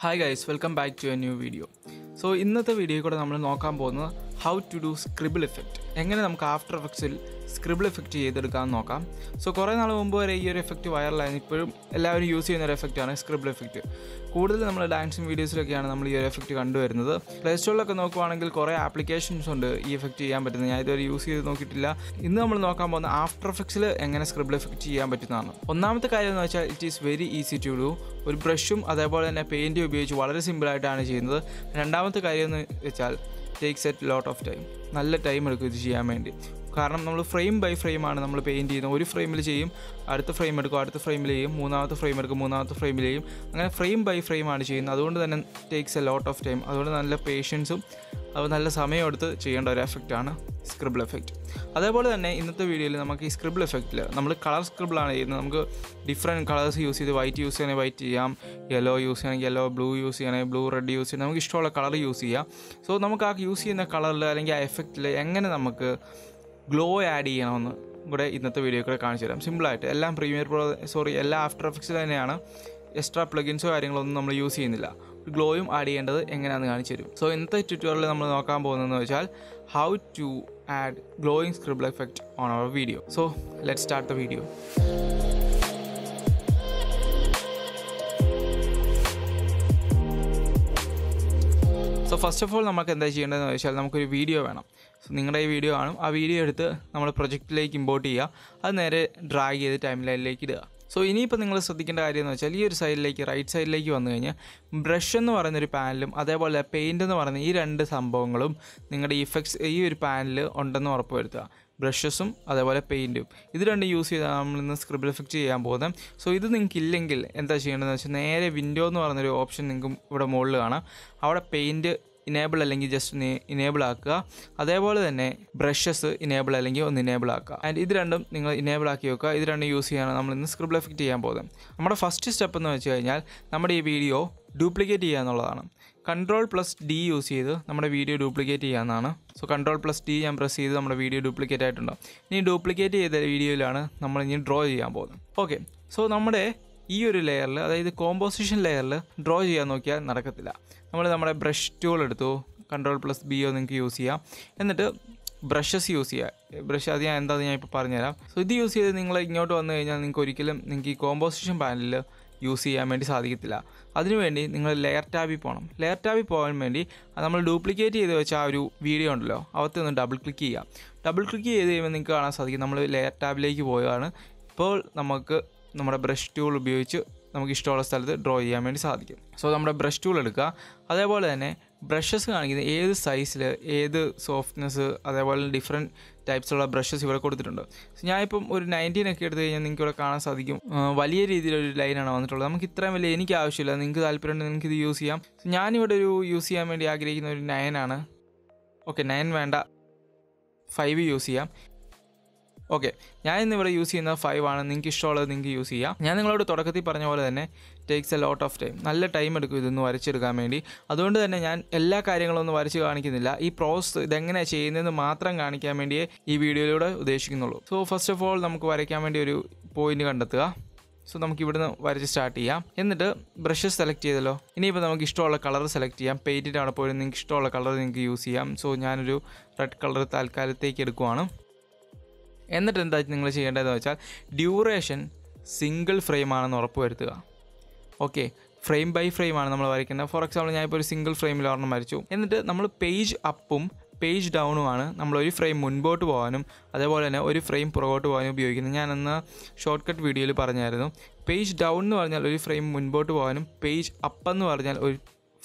Hi guys, welcome back to a new video. So in this video we will know how to do scribble effect. എങ്ങനെ നമുക്ക് after എഫക്ട്സിൽ scribble effect ചെയ്തെടുക്കാൻ നോക്കാം. So കുറേ നാൾ മുമ്പ് വരെ ഈ ഒരു എഫക്റ്റ് വൈറലായിരുന്നു. ഇപ്പോഴും എല്ലാവരും യൂസ് ചെയ്യുന്ന ഒരു എഫക്റ്റാണ് സ്ക്രിബിൾ എഫക്റ്റ്. കൂടുതൽ നമ്മൾ ഡാൻസിങ് വീഡിയോസിലൊക്കെയാണ് നമ്മൾ ഈ ഒരു എഫക്റ്റ് കണ്ടുവരുന്നത്. പ്ലേ സ്റ്റോറിലൊക്കെ നോക്കുവാണെങ്കിൽ കുറേ ആപ്ലിക്കേഷൻസ് ഉണ്ട് ഈ എഫക്റ്റ് ചെയ്യാൻ പറ്റുന്നത്. ഞാൻ ഇതുവരെ യൂസ് ചെയ്ത് നോക്കിയിട്ടില്ല. ഇന്ന് നമ്മൾ നോക്കാൻ പോകുന്ന ആഫ്റ്റർ എഫക്ട്സിൽ എങ്ങനെ സ്ക്രിബിൾ എഫക്റ്റ് ചെയ്യാൻ പറ്റുന്നതാണ്. ഒന്നാമത്തെ കാര്യം എന്ന് വെച്ചാൽ it is very easy to do. ഒരു ബ്രഷും അതേപോലെ തന്നെ പെയിൻറ്റും ഉപയോഗിച്ച് വളരെ സിമ്പിളായിട്ടാണ് ചെയ്യുന്നത്. രണ്ടാമത്തെ കാര്യം എന്ന് വെച്ചാൽ takes a lot of time. നല്ല ടൈം എടുക്കും ഇത് ചെയ്യാൻ വേണ്ടി. കാരണം നമ്മൾ ഫ്രെയിം ബൈ ഫ്രെയിമാണ് നമ്മൾ പെയിൻറ്റ് ചെയ്യുന്നത്. ഒരു ഫ്രെയിമിൽ ചെയ്യും, അടുത്ത ഫ്രെയിം എടുക്കും, അടുത്ത ഫ്രെയിമിൽ ചെയ്യും, മൂന്നാമത്തെ ഫ്രെയിം എടുക്കും, മൂന്നാമത്തെ ഫ്രെയിമിൽ ചെയ്യും. അങ്ങനെ ഫ്രെയിം ബൈ ഫ്രെയിമാണ് ചെയ്യുന്നത്. അതുകൊണ്ട് തന്നെ takes a lot of time. അതുകൊണ്ട് നല്ല പേഷ്യൻസും അത് നല്ല സമയമെടുത്ത് ചെയ്യേണ്ട ഒരു എഫക്റ്റാണ് സ്ക്രിബിൾ എഫക്റ്റ്. അതേപോലെ തന്നെ ഇന്നത്തെ വീഡിയോയിൽ നമുക്ക് ഈ സ്ക്രിബിൾ എഫക്റ്റിൽ നമ്മൾ കളർ സ്ക്രിബിളാണ് ചെയ്യുന്നത്. നമുക്ക് ഡിഫറെൻറ്റ് കളേഴ്സ് യൂസ് ചെയ്ത് വൈറ്റ് യൂസ് ചെയ്യണമെങ്കിൽ വൈറ്റ് ചെയ്യാം, യെല്ലോ യൂസ് ചെയ്യണമെങ്കിൽ യെല്ലോ, ബ്ലൂ യൂസ് ചെയ്യണമെങ്കിൽ ബ്ലൂ, റെഡ് യൂസ് ചെയ്യണം, നമുക്ക് ഇഷ്ടമുള്ള കളർ യൂസ് ചെയ്യാം. സോ നമുക്ക് ആ യൂസ് ചെയ്യുന്ന കളറിൽ അല്ലെങ്കിൽ ആ എഫക്റ്റിൽ എങ്ങനെ നമുക്ക് ഗ്ലോ ആഡ് ചെയ്യണമെന്ന് ഇവിടെ ഇന്നത്തെ വീഡിയോ കൂടെ കാണിച്ചു തരാം. സിമ്പിളായിട്ട് എല്ലാം പ്രീമിയർ പ്രോ എല്ലാ ആഫ്റ്റർ എഫക്ട്സിൽ തന്നെയാണ്. എക്സ്ട്രാ പ്ലഗിൻസോ കാര്യങ്ങളൊന്നും നമ്മൾ യൂസ് ചെയ്യുന്നില്ല. ഗ്ലോയും ആഡ് ചെയ്യേണ്ടത് എങ്ങനെയാണെന്ന് കാണിച്ചു തരും. സോ ഇന്നത്തെ ട്യൂട്ടോറിയൽ നമ്മൾ നോക്കാൻ പോകുന്നതെന്ന് വെച്ചാൽ how to add glowing scribble effect on our video. So let start the video. So first of all നമുക്ക് എന്താ ചെയ്യേണ്ടതെന്ന് വെച്ചാൽ നമുക്കൊരു വീഡിയോ വേണം. സോ നിങ്ങളുടെ ഈ വീഡിയോ ആണ്. ആ വീഡിയോ എടുത്ത് നമ്മൾ പ്രൊജക്റ്റിലേക്ക് ഇമ്പോർട്ട് ചെയ്യുക, അത് നേരെ ഡ്രാഗ് ചെയ്ത് ടൈം ലൈനിലേക്ക് ഇടുക. സോ ഇനിയിപ്പോൾ നിങ്ങൾ ശ്രദ്ധിക്കേണ്ട കാര്യം എന്ന് വെച്ചാൽ ഈ ഒരു സൈഡിലേക്ക് റൈറ്റ് സൈഡിലേക്ക് വന്നു കഴിഞ്ഞാൽ ബ്രഷ് എന്ന് പറയുന്നൊരു പാനലും അതേപോലെ പെയിൻറ്റ് എന്ന് പറയുന്ന ഈ രണ്ട് സംഭവങ്ങളും നിങ്ങളുടെ ഇഫക്ട്സ് ഈ ഒരു പാനൽ ഉണ്ടെന്ന് ഉറപ്പ് വരുത്തുക. ബ്രഷസും അതേപോലെ പെയിൻറ്റും ഇത് രണ്ടും യൂസ് ചെയ്താണ് നമ്മൾ ഇന്ന് സ്ക്രിബിൾ എഫക്റ്റ് ചെയ്യാൻ പോകുന്നത്. സോ ഇത് നിങ്ങൾക്കില്ലെങ്കിൽ എന്താ ചെയ്യേണ്ടതെന്ന് വെച്ചാൽ നേരെ വിൻഡോ എന്ന് പറയുന്നൊരു ഓപ്ഷൻ നിങ്ങൾക്ക് ഇവിടെ മുകളിൽ കാണാം. അവിടെ പെയിൻറ്റ് ഇനേബിൾ അല്ലെങ്കിൽ ജസ്റ്റ് ഇനേബിൾ ആക്കുക. അതേപോലെ തന്നെ ബ്രഷസ് ഇനേബിൾ അല്ലെങ്കിൽ ഒന്ന് ഇനേബിൾ ആക്കുക. ആൻഡ് ഇത് രണ്ടും നിങ്ങൾ ഇനേബിൾ ആക്കി വെക്കുക. ഇത് രണ്ടും യൂസ് ചെയ്യാനാണ് നമ്മൾ ഇന്ന് സ്ക്രിബിൾ എഫക്റ്റ് ചെയ്യാൻ പോകുന്നത്. നമ്മുടെ ഫസ്റ്റ് സ്റ്റെപ്പ് എന്ന് വെച്ച് കഴിഞ്ഞാൽ നമ്മുടെ ഈ വീഡിയോ ഡ്യൂപ്ലിക്കേറ്റ് ചെയ്യുക എന്നുള്ളതാണ്. Ctrl+D യൂസ് ചെയ്ത് നമ്മുടെ വീഡിയോ ഡ്യൂപ്ലിക്കേറ്റ് ചെയ്യാമെന്നാണ്. സോ Ctrl+D ഞാൻ പ്രസ് ചെയ്ത് നമ്മുടെ വീഡിയോ ഡ്യൂപ്ലിക്കേറ്റ് ആയിട്ടുണ്ടോ. ഇനി ഡ്യൂപ്ലിക്കേറ്റ് ചെയ്ത വീഡിയോയിലാണ് നമ്മൾ ഇനി ഡ്രോ ചെയ്യാൻ പോകുന്നത്. ഓക്കെ. സോ നമ്മുടെ ഈ ഒരു ലെയറിൽ, അതായത് കോമ്പോസിഷൻ ലെയറിൽ ഡ്രോ ചെയ്യാൻ നോക്കിയാൽ നടക്കത്തില്ല. നമ്മുടെ ബ്രഷ് ടൂൾ എടുത്തു, Ctrl+BO നിങ്ങൾക്ക് യൂസ് ചെയ്യാം. എന്നിട്ട് ബ്രഷസ് യൂസ് ചെയ്യുക. ബ്രഷ് അത് ഞാൻ എന്താണെന്ന് ഞാൻ ഇപ്പോൾ പറഞ്ഞുതരാം. സോ ഇത് യൂസ് ചെയ്ത് നിങ്ങൾ ഇങ്ങോട്ട് വന്നു കഴിഞ്ഞാൽ നിങ്ങൾക്ക് ഒരിക്കലും നിങ്ങൾക്ക് ഈ കോമ്പോസിഷൻ പാനലിൽ യൂസ് ചെയ്യാൻ വേണ്ടി സാധിക്കത്തില്ല. അതിനുവേണ്ടി നിങ്ങൾ ലെയർ ടാബിൽ പോകണം. ലെയർ ടാബിൽ പോകാൻ വേണ്ടി നമ്മൾ ഡ്യൂപ്ലിക്കേറ്റ് ചെയ്ത് വെച്ച ആ ഒരു വീഡിയോ ഉണ്ടല്ലോ, അകത്തൊന്ന് ഡബിൾ ക്ലിക്ക് ചെയ്യുക. ഡബിൾ ക്ലിക്ക് ചെയ്ത് കഴിയുമ്പോൾ നിങ്ങൾക്ക് കാണാൻ സാധിക്കും നമ്മൾ ലെയർ ടാബിലേക്ക് പോയതാണ്. ഇപ്പോൾ നമുക്ക് നമ്മുടെ ബ്രഷ് ടൂൾ ഉപയോഗിച്ച് നമുക്ക് ഇഷ്ടമുള്ള സ്ഥലത്ത് ഡ്രോ ചെയ്യാൻ വേണ്ടി സാധിക്കും. സോ നമ്മുടെ ബ്രഷ് ടൂൾ എടുക്കുക. അതേപോലെ തന്നെ ബ്രഷസ് കാണിക്കുന്ന ഏത് സൈസിൽ, ഏത് സോഫ്റ്റ്നെസ്, അതേപോലെ ഡിഫറെൻറ്റ് ടൈപ്സുള്ള ബ്രഷസ് ഇവിടെ കൊടുത്തിട്ടുണ്ട്. സോ ഞാനിപ്പം ഒരു 19 ഒക്കെ എടുത്ത് കഴിഞ്ഞാൽ നിങ്ങൾക്ക് ഇവിടെ കാണാൻ സാധിക്കും വലിയ രീതിയിലൊരു ലൈനാണ് വന്നിട്ടുള്ളത്. നമുക്ക് ഇത്രയും വലിയ എനിക്ക് ആവശ്യമില്ല. നിങ്ങൾക്ക് താല്പര്യമുണ്ടെങ്കിൽ നിങ്ങൾക്ക് ഇത് യൂസ് ചെയ്യാം. സോ ഞാനിവിടെ ഒരു യൂസ് ചെയ്യാൻ വേണ്ടി ആഗ്രഹിക്കുന്ന ഒരു 9 ആണ്. ഓക്കെ, 9 വേണ്ട, 5 യൂസ് ചെയ്യാം. ഓക്കെ, ഞാൻ ഇന്നിവിടെ യൂസ് ചെയ്യുന്ന 5 ആണ്. നിങ്ങൾക്ക് ഇഷ്ടമുള്ളത് നിങ്ങൾക്ക് യൂസ് ചെയ്യാം. ഞാൻ നിങ്ങളോട് തുടക്കത്തിൽ പറഞ്ഞ പോലെ തന്നെ takes a lot of time. നല്ല ടൈം എടുക്കും ഇതൊന്ന് വരച്ചെടുക്കാൻ വേണ്ടി. അതുകൊണ്ട് തന്നെ ഞാൻ എല്ലാ കാര്യങ്ങളൊന്നും വരച്ച് കാണിക്കുന്നില്ല. ഈ പ്രോസസ് ഇതെങ്ങനെയാണ് ചെയ്യുന്നതെന്ന് മാത്രം കാണിക്കാൻ വേണ്ടിയേ ഈ വീഡിയോയിലൂടെ ഉദ്ദേശിക്കുന്നുള്ളൂ. സോ ഫസ്റ്റ് ഓഫ് ഓൾ നമുക്ക് വരയ്ക്കാൻ വേണ്ടി ഒരു പോയിൻറ്റ് കണ്ടെത്തുക. സോ നമുക്ക് ഇവിടുന്ന് വരച്ച് സ്റ്റാർട്ട് ചെയ്യാം. എന്നിട്ട് ബ്രഷസ് സെലക്ട് ചെയ്തല്ലോ. ഇനിയിപ്പോൾ നമുക്ക് ഇഷ്ടമുള്ള കളർ സെലക്ട് ചെയ്യാം. പെയിൻറ്റിൻ്റെ അവിടെ പോയി നിങ്ങൾക്ക് ഇഷ്ടമുള്ള കളർ നിങ്ങൾക്ക് യൂസ് ചെയ്യാം. സോ ഞാനൊരു റെഡ് കളർ തൽക്കാലത്തേക്ക് എടുക്കുവാണ്. എന്നിട്ട് എന്താ നിങ്ങൾ ചെയ്യേണ്ടതെന്ന് വെച്ചാൽ ഡ്യൂറേഷൻ സിംഗിൾ ഫ്രെയിം ആണെന്ന് ഉറപ്പ് വരുത്തുക. ഓക്കെ, ഫ്രെയിം ബൈ ഫ്രെയിം ആണ് നമ്മൾ വരയ്ക്കുന്നത്. ഫോർ എക്സാമ്പിൾ ഞാനിപ്പോൾ ഒരു സിംഗിൾ ഫ്രെയിമിൽ ഒരെണ്ണം വരച്ചു. എന്നിട്ട് നമ്മൾ പേജ് അപ്പും പേജ് ഡൗണുമാണ് നമ്മളൊരു ഫ്രെയിം മുൻപോട്ട് പോകാനും അതേപോലെ തന്നെ ഒരു ഫ്രെയിം പുറകോട്ട് പോകാനും ഉപയോഗിക്കുന്നത്. ഞാനന്ന് ഷോർട്ട് കട്ട് വീഡിയോയിൽ പറഞ്ഞായിരുന്നു. പേജ് ഡൗൺ എന്ന് പറഞ്ഞാൽ ഒരു ഫ്രെയിം മുൻപോട്ട് പോകാനും പേജ് അപ്പ് എന്ന് പറഞ്ഞാൽ ഒരു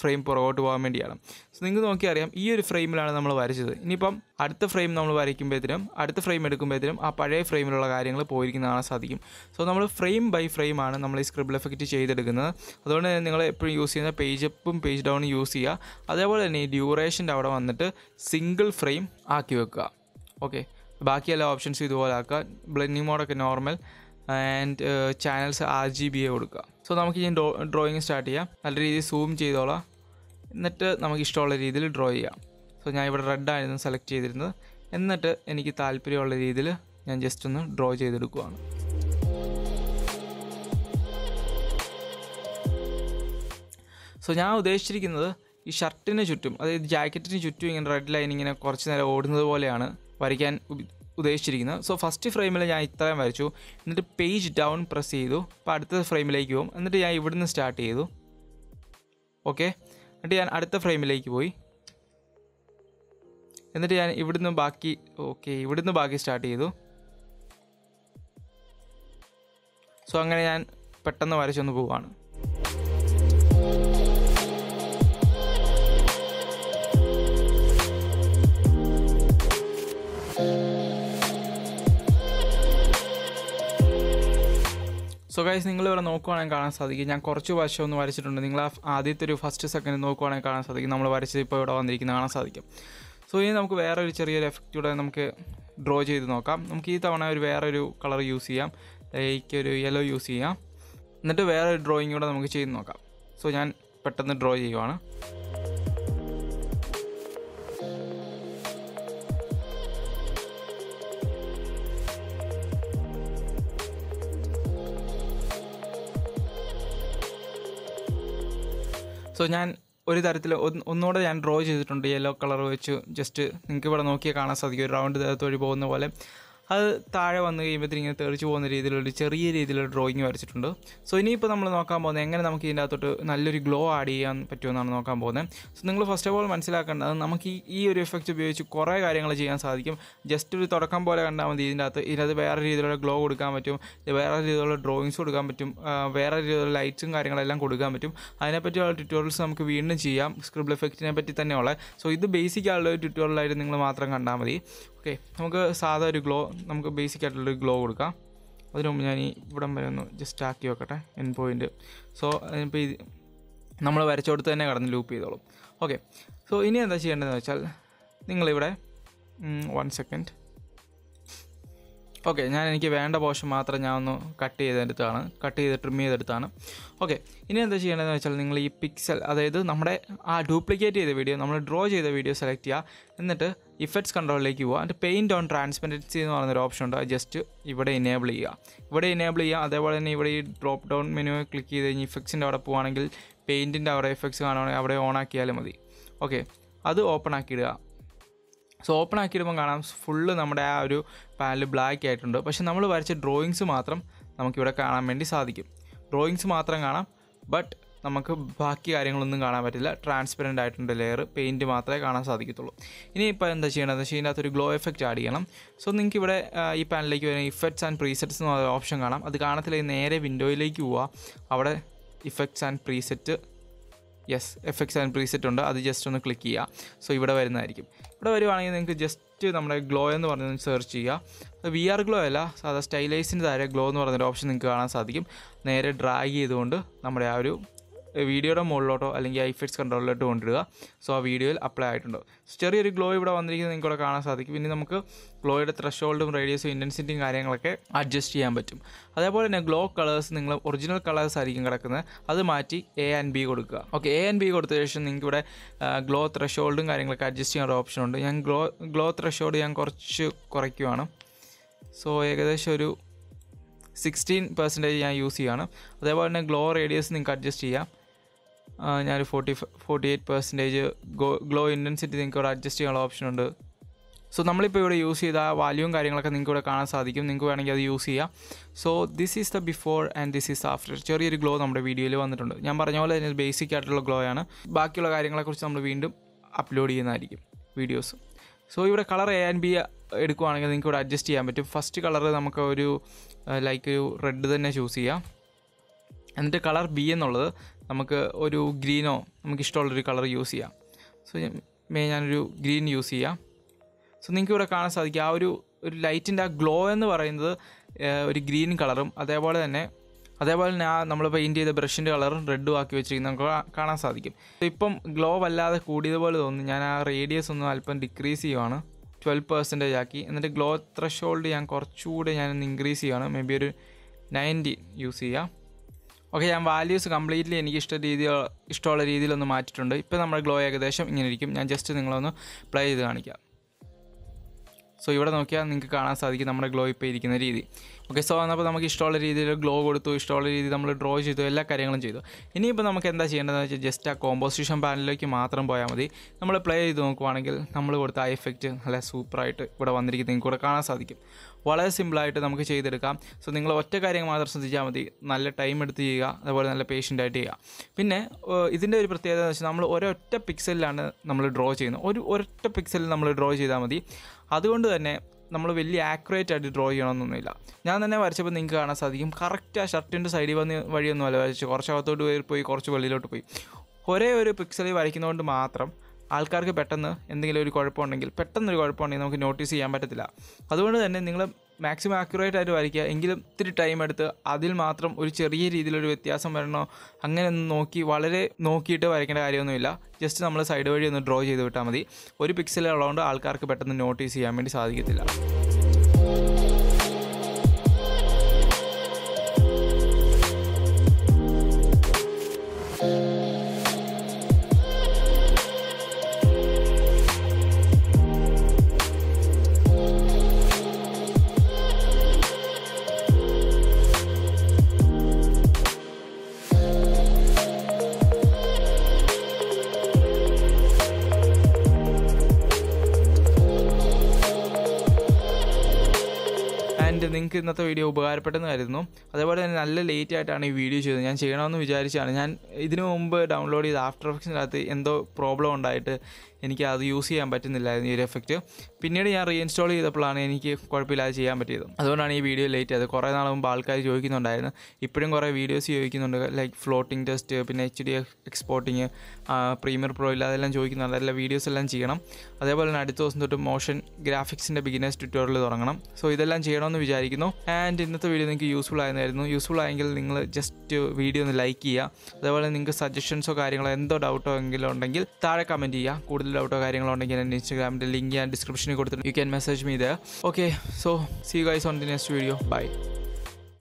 ഫ്രെയിം പുറകോട്ട് പോകാൻ വേണ്ടിയാണ്. സോ നിങ്ങൾക്ക് നോക്കിയറിയാം ഈ ഒരു ഫ്രെയിമിലാണ് നമ്മൾ വരച്ചത്. ഇനിയിപ്പം അടുത്ത ഫ്രെയിം നമ്മൾ വരയ്ക്കുമ്പോഴത്തേനും അടുത്ത ഫ്രെയിം എടുക്കുമ്പോഴത്തേനും ആ പഴയ ഫ്രെയിമിലുള്ള കാര്യങ്ങൾ പോയിരിക്കുന്നതാണ് സാധിക്കും. സോ നമ്മൾ ഫ്രെയിം ബൈ ഫ്രെയിമാണ് നമ്മൾ ഈ സ്ക്രിബിൾ എഫക്റ്റ് ചെയ്തെടുക്കുന്നത്. അതുകൊണ്ട് തന്നെ നിങ്ങൾ എപ്പോഴും യൂസ് ചെയ്യുന്ന പേജ് അപ്പും പേജ് ഡൗണും യൂസ് ചെയ്യുക. അതേപോലെ തന്നെ ഈ ഡ്യൂറേഷൻ്റെ അവിടെ വന്നിട്ട് സിംഗിൾ ഫ്രെയിം ആക്കി വെക്കുക. ഓക്കെ, ബാക്കി എല്ലാ ഓപ്ഷൻസും ഇതുപോലെ ആക്കുക. ബ്ലെൻഡിംഗ് മോഡൊക്കെ നോർമൽ, and channels RGB കൊടുക്കുക. സോ നമുക്ക് ഈ ഡ്രോയിങ് സ്റ്റാർട്ട് ചെയ്യാം. നല്ല രീതിയിൽ സൂം ചെയ്തോളാം. എന്നിട്ട് നമുക്ക് ഇഷ്ടമുള്ള രീതിയിൽ ഡ്രോ ചെയ്യാം. സോ ഞാൻ ഇവിടെ റെഡ് ആയിരുന്നു സെലക്ട് ചെയ്തിരുന്നത്. എന്നിട്ട് എനിക്ക് താല്പര്യമുള്ള രീതിയിൽ ഞാൻ ജസ്റ്റ് ഒന്ന് ഡ്രോ ചെയ്തെടുക്കുകയാണ്. സോ ഞാൻ ഉദ്ദേശിച്ചിരിക്കുന്നത് ഈ ഷർട്ടിന് ചുറ്റും, അതായത് ജാക്കറ്റിന് ചുറ്റും ഇങ്ങനെ റെഡ് ലൈൻ ഇങ്ങനെ കുറച്ച് നേരം ഓടുന്നത് പോലെയാണ് വരയ്ക്കാൻ ഉദ്ദേശിച്ചിരിക്കുന്നത്. സോ ഫസ്റ്റ് ഫ്രെയിമിൽ ഞാൻ ഇത്രയും വരച്ചു. എന്നിട്ട് പേജ് ഡൗൺ പ്രസ് ചെയ്തു. അപ്പോൾ അടുത്ത ഫ്രെയിമിലേക്ക് പോകും. എന്നിട്ട് ഞാൻ ഇവിടുന്ന് സ്റ്റാർട്ട് ചെയ്തു. ഓക്കെ, എന്നിട്ട് ഞാൻ അടുത്ത ഫ്രെയിമിലേക്ക് പോയി. എന്നിട്ട് ഞാൻ ഇവിടുന്ന് ബാക്കി, ഓക്കെ, ഇവിടുന്ന് ബാക്കി സ്റ്റാർട്ട് ചെയ്തു. സോ അങ്ങനെ ഞാൻ പെട്ടെന്ന് വരച്ചൊന്ന് പോവാണ്. സോ ഗൈസ്, നിങ്ങളിവിടെ നോക്കുവാണെങ്കിൽ കാണാൻ സാധിക്കും ഞാൻ കുറച്ച് വശം ഒന്ന് വരച്ചിട്ടുണ്ട്. നിങ്ങൾ ആദ്യത്തെ ഒരു ഫസ്റ്റ് സെക്കൻഡ് നോക്കുവാണെങ്കിൽ കാണാൻ സാധിക്കും നമ്മൾ വരച്ചത് ഇപ്പോൾ ഇവിടെ വന്നിരിക്കുന്നത് കാണാൻ സാധിക്കും. സോ ഇനി നമുക്ക് വേറൊരു ചെറിയൊരു എഫക്റ്റ് കൂടെ നമുക്ക് ഡ്രോ ചെയ്ത് നോക്കാം. നമുക്ക് ഈ തവണ ഒരു വേറൊരു കളർ യൂസ് ചെയ്യാം. ഒരു യെല്ലോ യൂസ് ചെയ്യാം. എന്നിട്ട് വേറൊരു ഡ്രോയിങ് കൂടെ നമുക്ക് ചെയ്ത് നോക്കാം. സോ ഞാൻ പെട്ടെന്ന് ഡ്രോ ചെയ്യുവാണ്. സോ ഞാൻ ഒരു തരത്തിൽ ഒന്നുകൂടെ ഞാൻ ഡ്രോ ചെയ്തിട്ടുണ്ട് യെല്ലോ കളർ വെച്ച്. ജസ്റ്റ് നിങ്ങൾക്ക് ഇവിടെ നോക്കിയാൽ കാണാൻ സാധിക്കും ഒരു റൗണ്ട് വഴി പോകുന്ന പോലെ. അത് താഴെ വന്നു കഴിയുമ്പോഴത്തേക്കും ഇങ്ങനെ തെറിച്ച് പോകുന്ന രീതിയിലൊരു ചെറിയ രീതിയിലൊരു ഡ്രോയിങ് വരച്ചിട്ടുണ്ട്. സോ ഇനിയിപ്പോൾ നമ്മൾ നോക്കാൻ പോകുന്നത് എങ്ങനെ നമുക്ക് ഇതിൻ്റെ അകത്തോട്ട് നല്ലൊരു ഗ്ലോ ആഡ് ചെയ്യാൻ പറ്റുമെന്നാണ് നോക്കാൻ പോകുന്നത്. സോ നിങ്ങൾ ഫസ്റ്റ് ഓഫ് ഓൾ മനസ്സിലാക്കേണ്ടത് നമുക്ക് ഈ ഒരു എഫക്റ്റ് ഉപയോഗിച്ച് കുറേ കാര്യങ്ങൾ ചെയ്യാൻ സാധിക്കും. ജസ്റ്റ് ഒരു തുടക്കം പോലെ കണ്ടാൽ മതി. ഇതിനകത്ത് വേറെ രീതിയിലുള്ള ഗ്ലോ കൊടുക്കാൻ പറ്റും, വേറെ രീതിയിലുള്ള ഡ്രോയിങ്സ് കൊടുക്കാൻ പറ്റും, വേറെ രീതിയിലുള്ള ലൈറ്റ്സും കാര്യങ്ങളെല്ലാം കൊടുക്കാൻ പറ്റും. അതിനെപ്പറ്റിയുള്ള ട്യൂട്ടോറിയൽസ് നമുക്ക് വീണ്ടും ചെയ്യാം, സ്ക്രിബിൾ എഫക്റ്റിനെ പറ്റി തന്നെയുള്ള. സോ ഇത് ബേസിക് ആയിട്ടുള്ള ഒരു ട്യൂട്ടോറിയലായിട്ട് നിങ്ങൾ മാത്രം കണ്ടാൽ മതി. ഓക്കെ, നമുക്ക് സാധാ ഒരു ഗ്ലോ, നമുക്ക് ബേസിക് ആയിട്ടുള്ളൊരു ഗ്ലോ കൊടുക്കാം. അതിന് മുമ്പ് ഞാൻ ഈ ഇവിടം വരെ ഒന്ന് ജസ്റ്റ് ആക്കി വെക്കട്ടെ എൻ പോയിൻറ്റ്. സോ അതിനിപ്പോൾ ഇത് നമ്മൾ വരച്ചോടുത്ത് തന്നെ കടന്ന് ലൂപ്പ് ചെയ്തോളും. ഓക്കെ, സോ ഇനി എന്താ ചെയ്യേണ്ടതെന്ന് വെച്ചാൽ നിങ്ങളിവിടെ 1 സെക്കൻഡ്. ഓക്കെ, എനിക്ക് വേണ്ട പോഷൻ മാത്രം ഞാൻ ഒന്ന് കട്ട് ചെയ്തെടുത്താണ്, കട്ട് ചെയ്ത് ട്രിം ചെയ്തെടുത്താണ്. ഓക്കെ, ഇനി എന്താ ചെയ്യേണ്ടതെന്ന് വെച്ചാൽ നിങ്ങൾ ഈ പിക്സൽ, അതായത് നമ്മുടെ ആ ഡ്യൂപ്ലിക്കേറ്റ് ചെയ്ത വീഡിയോ, നമ്മൾ ഡ്രോ ചെയ്ത വീഡിയോ സെലക്ട് ചെയ്യുക. എന്നിട്ട് ഇഫക്ട്സ് കൺട്രോളിലേക്ക് പോകുക. എന്നിട്ട് പെയിൻറ്റ് ഓൺ ട്രാൻസ്പെറൻസി എന്ന് പറഞ്ഞൊരു ഓപ്ഷൻ ഉണ്ട്. ജസ്റ്റ് ഇവിടെ ഇനേബിൾ ചെയ്യുക, അതേപോലെ തന്നെ ഇവിടെ ഈ ഡ്രോപ്പ് ഡൗൺ മെനു ക്ലിക്ക് ചെയ്ത് കഴിഞ്ഞ് ഇഫക്ട്സിൻ്റെ അവിടെ പോകുകയാണെങ്കിൽ പെയിൻറ്റിൻ്റെ അവിടെ ഇഫക്ട്സ് കാണുകയാണെങ്കിൽ അവിടെ ഓൺ ആക്കിയാലും മതി. ഓക്കെ, അത് ഓപ്പൺ ആക്കിയിടുക. സോ ഓപ്പൺ ആക്കിയിടുമ്പോൾ കാണാം ഫുള്ള് നമ്മുടെ ആ ഒരു പാനൽ ബ്ലാക്ക് ആയിട്ടുണ്ട്. പക്ഷേ നമ്മൾ വരച്ച ഡ്രോയിങ്സ് മാത്രം നമുക്കിവിടെ കാണാൻ വേണ്ടി സാധിക്കും. ഡ്രോയിങ്സ് മാത്രം കാണാം, ബട്ട് നമുക്ക് ബാക്കി കാര്യങ്ങളൊന്നും കാണാൻ പറ്റില്ല. ട്രാൻസ്പെറൻ്റ് ആയിട്ടുണ്ട് ലെയർ, പെയിൻറ്റ് മാത്രമേ കാണാൻ സാധിക്കത്തുള്ളൂ. ഇനിയിപ്പോൾ എന്താ ചെയ്യേണ്ടതെന്ന് വെച്ചാൽ ഇതിൻ്റെ അകത്തൊരു ഗ്ലോ എഫക്റ്റ് ആഡ് ചെയ്യണം. സോ നിങ്ങൾക്ക് ഇവിടെ ഈ പാനലിലേക്ക് വരുന്ന ഇഫക്ട്സ് ആൻഡ് പ്രീസെറ്റ്സ് എന്ന് പറയുന്ന ഓപ്ഷൻ കാണാം. അത് കാണത്തില്ല, നേരെ വിൻഡോയിലേക്ക് പോവുക. അവിടെ effects and preset, yes, effects and preset ഉണ്ട്. അത് ജസ്റ്റ് ഒന്ന് ക്ലിക്ക് ചെയ്യുക. സോ ഇവിടെ വരുന്നതായിരിക്കും. ഇവിടെ വരുവാണെങ്കിൽ നിങ്ങൾക്ക് ജസ്റ്റ് നമ്മുടെ ഗ്ലോ എന്ന് പറഞ്ഞൊന്ന് സെർച്ച് ചെയ്യുക. വി ആർ ഗ്ലോ അല്ല, സാധാ സ്റ്റൈലൈസിൻ്റെ താഴെ ഗ്ലോ എന്ന് പറഞ്ഞൊരു ഓപ്ഷൻ നിങ്ങൾക്ക് കാണാൻ സാധിക്കും. നേരെ ഡ്രാഗ് ചെയ്തുകൊണ്ട് നമ്മുടെ ആ ഒരു വീഡിയോയുടെ മുകളിലോട്ടോ അല്ലെങ്കിൽ ഇഫക്ട്സ് കൺട്രോളിലോട്ടോ കൊണ്ടിടുക. സോ ആ വീഡിയോയിൽ അപ്ലൈ ആയിട്ടുണ്ട്. ചെറിയൊരു ഗ്ലോ ഇവിടെ വന്നിരിക്കുന്നത് നിങ്ങൾക്ക് ഇവിടെ കാണാൻ സാധിക്കും. ഇനി നമുക്ക് ഗ്ലോയുടെ ത്രഷോൾഡും റേഡിയസും ഇൻറ്റൻസിറ്റിയും കാര്യങ്ങളൊക്കെ അഡ്ജസ്റ്റ് ചെയ്യാൻ പറ്റും. അതേപോലെ തന്നെ ഗ്ലോ കളേഴ്സ് നിങ്ങൾ ഒറിജിനൽ കളേഴ്സ് ആയിരിക്കും കിടക്കുന്നത്, അത് മാറ്റി A and B കൊടുക്കുക. ഓക്കെ, A and B കൊടുത്ത ശേഷം നിങ്ങൾക്ക് ഇവിടെ ഗ്ലോ ത്രഷോൾഡും കാര്യങ്ങളൊക്കെ അഡ്ജസ്റ്റ് ചെയ്യാൻ ഒരു ഓപ്ഷൻ ഉണ്ട്. ഞാൻ ഗ്ലോ ത്രഷോൾഡ് ഞാൻ കുറച്ച് കുറയ്ക്കുകയാണ്. സോ ഏകദേശം ഒരു 16% ഞാൻ യൂസ് ചെയ്യുകയാണ്. അതേപോലെ തന്നെ ഗ്ലോ റേഡിയസ് നിങ്ങൾക്ക് അഡ്ജസ്റ്റ് ചെയ്യാം. ഞാനൊരു 48% ഗ്ലോ ഇൻറ്റൻസിറ്റി നിങ്ങൾക്ക് ഇവിടെ അഡ്ജസ്റ്റ് ചെയ്യാനുള്ള ഓപ്ഷനുണ്ട്. സോ നമ്മളിപ്പോൾ ഇവിടെ യൂസ് ചെയ്ത ആ വാല്യൂവും കാര്യങ്ങളൊക്കെ നിങ്ങൾക്ക് ഇവിടെ കാണാൻ സാധിക്കും. നിങ്ങൾക്ക് വേണമെങ്കിൽ അത് യൂസ് ചെയ്യാം. So this is the before and this is after. ചെറിയൊരു ഗ്ലോ നമ്മുടെ വീഡിയോയിൽ വന്നിട്ടുണ്ട്. ഞാൻ പറഞ്ഞ പോലെ ഇതിന് ബേസിക് ആയിട്ടുള്ള ഗ്ലോ ആണ്. ബാക്കിയുള്ള കാര്യങ്ങളെക്കുറിച്ച് നമ്മൾ വീണ്ടും അപ്ലോഡ് ചെയ്യുന്നതായിരിക്കും വീഡിയോസ്. സോ ഇവിടെ കളർ A and B എടുക്കുകയാണെങ്കിൽ നിങ്ങൾക്ക് ഇവിടെ അഡ്ജസ്റ്റ് ചെയ്യാൻ പറ്റും. ഫസ്റ്റ് കളർ നമുക്ക് ഒരു ഒരു റെഡ് തന്നെ ചൂസ് ചെയ്യാം. എന്നിട്ട് കളർ B എന്നുള്ളത് നമുക്ക് ഒരു ഗ്രീനോ നമുക്ക് ഇഷ്ടമുള്ളൊരു കളർ യൂസ് ചെയ്യാം. സോ ഞാനൊരു ഗ്രീൻ യൂസ് ചെയ്യാം. സോ നിങ്ങൾക്ക് ഇവിടെ കാണാൻ സാധിക്കും ആ ഒരു ലൈറ്റിൻ്റെ ആ ഗ്ലോ എന്ന് പറയുന്നത് ഒരു ഗ്രീൻ കളറും അതേപോലെ തന്നെ ആ നമ്മൾ പെയിൻറ്റ് ചെയ്ത ബ്രഷിൻ്റെ കളറും റെഡും ആക്കി വെച്ചിരിക്കുന്നത് നമുക്ക് കാണാൻ സാധിക്കും. ഇപ്പം ഗ്ലോ വല്ലാതെ കൂടിയതുപോലെ തോന്നുന്നു. ഞാൻ ആ റേഡിയസ് ഒന്ന് അല്പം ഡിക്രീസ് ചെയ്യുവാണ്, 12% ആക്കി. എന്നിട്ട് ഗ്ലോ ത്രഷോൾഡ് ഞാൻ കുറച്ചുകൂടെ ഞാനൊന്ന് ഇൻക്രീസ് ചെയ്യുകയാണ്. മേ ബി ഒരു 90 use ചെയ്യാം. ഓക്കെ, ഞാൻ വാല്യൂസ് കംപ്ലീറ്റ്ലി എനിക്ക് ഇഷ്ടമുള്ള രീതിയിലൊന്ന് മാറ്റിയിട്ടുണ്ട്. ഇപ്പോൾ നമ്മുടെ ഗ്ലോ ഏകദേശം ഇങ്ങനെ ഇരിക്കും. ഞാൻ ജസ്റ്റ് നിങ്ങളൊന്ന് പ്ലേ ചെയ്ത് കാണിക്കാം. സോ ഇവിടെ നോക്കിയാൽ നിങ്ങൾക്ക് കാണാൻ സാധിക്കും നമ്മുടെ ഗ്ലോ ഇപ്പോൾ ഇരിക്കുന്ന രീതി. ഓക്കെ, സോ അപ്പോൾ നമുക്ക് ഇഷ്ടമുള്ള രീതിയിൽ ഗ്ലോ കൊടുത്തു, ഇഷ്ടമുള്ള രീതിയിൽ നമ്മൾ ഡ്രോ ചെയ്തു, എല്ലാ കാര്യങ്ങളും ചെയ്തു. ഇനിയിപ്പോൾ നമുക്ക് എന്താ ചെയ്യേണ്ടതെന്ന് വെച്ചാൽ ജസ്റ്റ് ആ കോമ്പോസിഷൻ പാനലിലേക്ക് മാത്രം പോയാൽ മതി. നമ്മൾ പ്ലേ ചെയ്ത് നോക്കുവാണെങ്കിൽ നമ്മൾ കൊടുത്ത ആ എഫക്റ്റ് നല്ല സൂപ്പറായിട്ട് ഇവിടെ വന്നിരിക്കുന്നത് നിങ്ങൾക്ക് ഇവിടെ കാണാൻ സാധിക്കും. വളരെ സിമ്പിളായിട്ട് നമുക്ക് ചെയ്തെടുക്കാം. സോ നിങ്ങൾ ഒറ്റ കാര്യം മാത്രം ശ്രദ്ധിച്ചാൽ മതി, നല്ല ടൈം എടുത്ത് ചെയ്യുക, അതുപോലെ നല്ല പേഷ്യൻ്റായിട്ട് ചെയ്യുക. പിന്നെ ഇതിൻ്റെ ഒരു പ്രത്യേകത എന്ന് വെച്ചാൽ നമ്മൾ ഒരൊറ്റ പിക്സലിലാണ് നമ്മൾ ഡ്രോ ചെയ്യുന്നത്. ഒരൊറ്റ പിക്സലിൽ നമ്മൾ ഡ്രോ ചെയ്താൽ മതി. അതുകൊണ്ട് തന്നെ നമ്മൾ വലിയ ആക്യുറേറ്റ് ആയിട്ട് ഡ്രോ ചെയ്യണമെന്നൊന്നുമില്ല. ഞാൻ തന്നെ വരച്ചപ്പോൾ നിങ്ങൾക്ക് കാണാൻ സാധിക്കും, കറക്റ്റ് ആ ഷർട്ടിൻ്റെ സൈഡിൽ വന്ന് വഴിയൊന്നും അല്ല വരച്ച്, കുറച്ചകത്തോട്ട് പോയി കുറച്ച് വെളിയിലോട്ട് പോയി. ഒരേ ഒരു പിക്സലിൽ വരയ്ക്കുന്നതുകൊണ്ട് മാത്രം ആൾക്കാർക്ക് പെട്ടെന്ന് എന്തെങ്കിലും ഒരു കുഴപ്പമുണ്ടെങ്കിൽ നമുക്ക് നോട്ടീസ് ചെയ്യാൻ പറ്റത്തില്ല. അതുകൊണ്ട് തന്നെ നിങ്ങൾ മാക്സിമം ആക്യുറേറ്റ് ആയിട്ട് വരയ്ക്കുക. എങ്കിലും ഇത്തിരി ടൈം എടുത്ത് അതിൽ മാത്രം ഒരു ചെറിയ രീതിയിലൊരു വ്യത്യാസം വരണോ അങ്ങനെയൊന്നും നോക്കിയിട്ട് വരയ്ക്കേണ്ട കാര്യമൊന്നുമില്ല. ജസ്റ്റ് നമ്മൾ സൈഡ് വഴി ഒന്ന് ഡ്രോ ചെയ്ത് വിട്ടാൽ മതി. ഒരു പിക്സൽ ഉള്ളതുകൊണ്ട് ആൾക്കാർക്ക് പെട്ടെന്ന് നോട്ടീസ് ചെയ്യാൻ വേണ്ടി സാധിക്കത്തില്ല. നിങ്ങൾക്ക് ഇന്നത്തെ വീഡിയോ ഉപകാരപ്പെട്ടെന്ന് കരുതുന്നു. അതേപോലെ തന്നെ നല്ല ലേറ്റ് ആയിട്ടാണ് ഈ വീഡിയോ ചെയ്തത്. ഞാൻ ചെയ്യണമെന്ന് വിചാരിച്ചാണ്. ഞാൻ ഇതിനു മുമ്പ് ഡൗൺലോഡ് ചെയ്ത ആഫ്റ്റർ എഫക്ട്സിനകത്ത് എന്തോ പ്രോബ്ലം ഉണ്ടായിട്ട് എനിക്ക് അത് യൂസ് ചെയ്യാൻ പറ്റുന്നില്ലായിരുന്നു, ഈ ഒരു എഫക്റ്റ്. പിന്നീട് ഞാൻ റീഇൻസ്റ്റാൾ ചെയ്തപ്പോഴാണ് എനിക്ക് കുഴപ്പമില്ലാതെ ചെയ്യാൻ പറ്റിയത്. അതുകൊണ്ടാണ് ഈ വീഡിയോ ലേറ്റ് ആയത്. കുറേ നാൾ മുമ്പ് ആൾക്കാർ ചോദിക്കുന്നുണ്ടായിരുന്നു, ഇപ്പോഴും കുറേ വീഡിയോസ് ചോദിക്കുന്നുണ്ട്, ലൈക്ക് ഫ്ലോട്ടിംഗ് ടെസ്റ്റ്, പിന്നെ HD എക്സ്പോർട്ടിങ്, പ്രീമിയർ പ്രോ ഇല്ല, അതെല്ലാം ചോദിക്കുന്നുണ്ട്. എല്ലാ വീഡിയോസ് എല്ലാം ചെയ്യണം. അതേപോലെ തന്നെ അടുത്ത ദിവസം തൊട്ട് മോഷൻ ഗ്രാഫിക്സിൻ്റെ ബിഗിനേഴ്സ് ട്യൂട്ടോറിയൽ തുടങ്ങണം. സോ ഇതെല്ലാം ചെയ്യണമെന്ന് വിചാരിക്കുന്നു. ആൻഡ് ഇന്നത്തെ വീഡിയോ നിങ്ങൾക്ക് യൂസ്ഫുൾ ആയിരുന്നു. യൂസ്ഫുൾ ആയെങ്കിൽ നിങ്ങൾ ജസ്റ്റ് വീഡിയോ ഒന്ന് ലൈക്ക് ചെയ്യുക. അതേപോലെ നിങ്ങൾക്ക് സജഷൻസോ കാര്യങ്ങളോ എന്തോ ഡൗട്ടോ എങ്കിലും ഉണ്ടെങ്കിൽ താഴെ കമൻറ്റ് ചെയ്യുക. കൂടുതൽ ഡൗട്ടോ കാര്യങ്ങളോ ഉണ്ടെങ്കിൽ എൻ്റെ ഇൻസ്റ്റാഗ്രാമിൻ്റെ ലിങ്ക് ഞാൻ ഡിസ്ക്രിപ്ഷനിൽ കൊടുത്തിട്ടുണ്ട്. You can message me there. Okay, so see you guys on the next video. Bye.